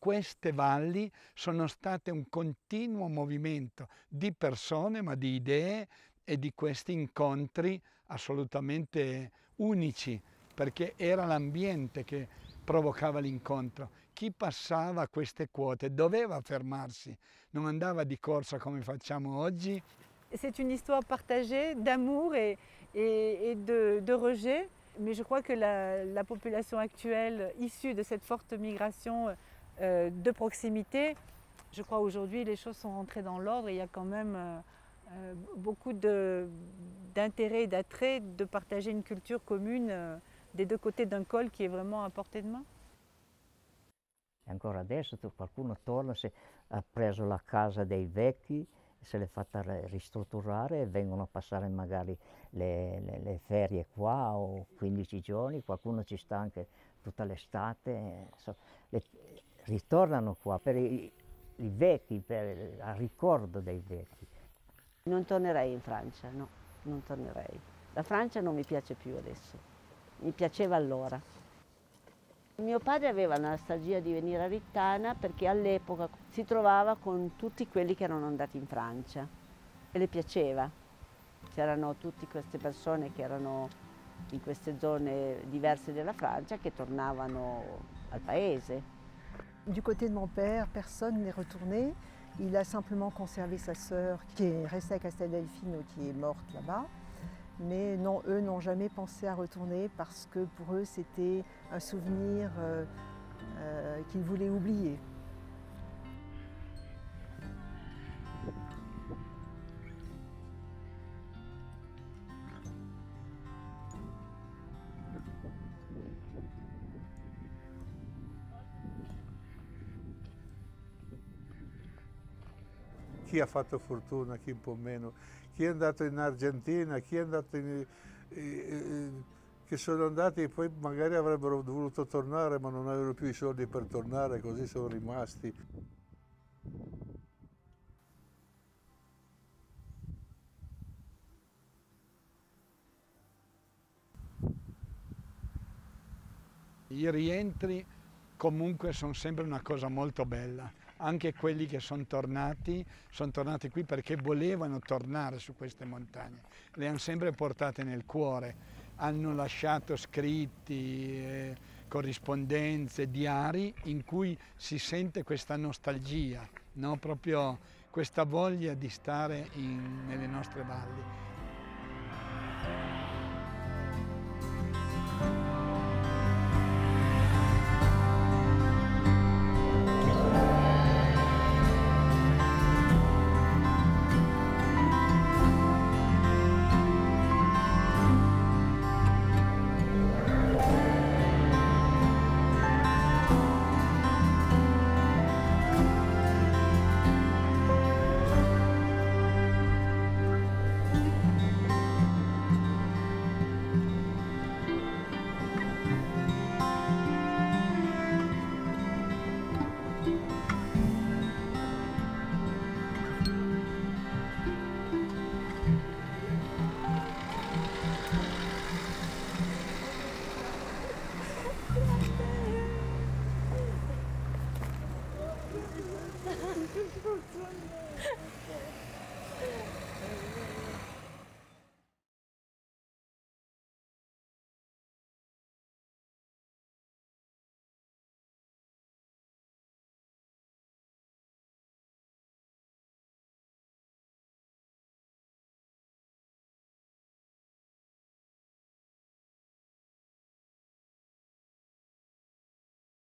queste valli sono state un continuo movimento di persone, ma di idee e di questi incontri assolutamente unici, perché era l'ambiente che provocava l'incontro. Chi passava a queste quote doveva fermarsi, non andava di corsa come facciamo oggi. C'est une histoire partagée d'amour et de rejet, mais je crois que la population actuelle issue de cette forte migration de proximité, je crois aujourd'hui les choses sont rentrées dans l'ordre et il y a quand même beaucoup d'intérêt et d'attrait de partager une culture commune dei due côtés d'un col qui est vraiment à portée de main. Ancora adesso qualcuno torna, se ha preso la casa dei vecchi, se l'è fatta ristrutturare e vengono a passare magari le ferie qua o 15 giorni, qualcuno ci sta anche tutta l'estate, ritornano qua per i vecchi, al ricordo dei vecchi. Non tornerei in Francia, no, non tornerei. La Francia non mi piace più adesso, mi piaceva allora. Mio padre aveva la nostalgia di venire a Rittana perché all'epoca si trovava con tutti quelli che erano andati in Francia e le piaceva. C'erano tutte queste persone che erano in queste zone diverse della Francia che tornavano al paese. Du côté de mon père, personne n'est retourné. Il a simplement conservé sa sœur qui est restée à Castel-Delfino, qui est morte là-bas. Mais non, eux n'ont jamais pensé à retourner parce que pour eux c'était un souvenir qu'ils voulaient oublier. Chi ha fatto fortuna, chi un po' meno, chi è andato in Argentina, chi è andato che sono andati e poi magari avrebbero voluto tornare ma non avevano più i soldi per tornare, così sono rimasti. I rientri comunque sono sempre una cosa molto bella. Anche quelli che sono tornati qui perché volevano tornare su queste montagne. Le hanno sempre portate nel cuore, hanno lasciato scritti, corrispondenze, diari in cui si sente questa nostalgia, no? Proprio questa voglia di stare nelle nostre valli.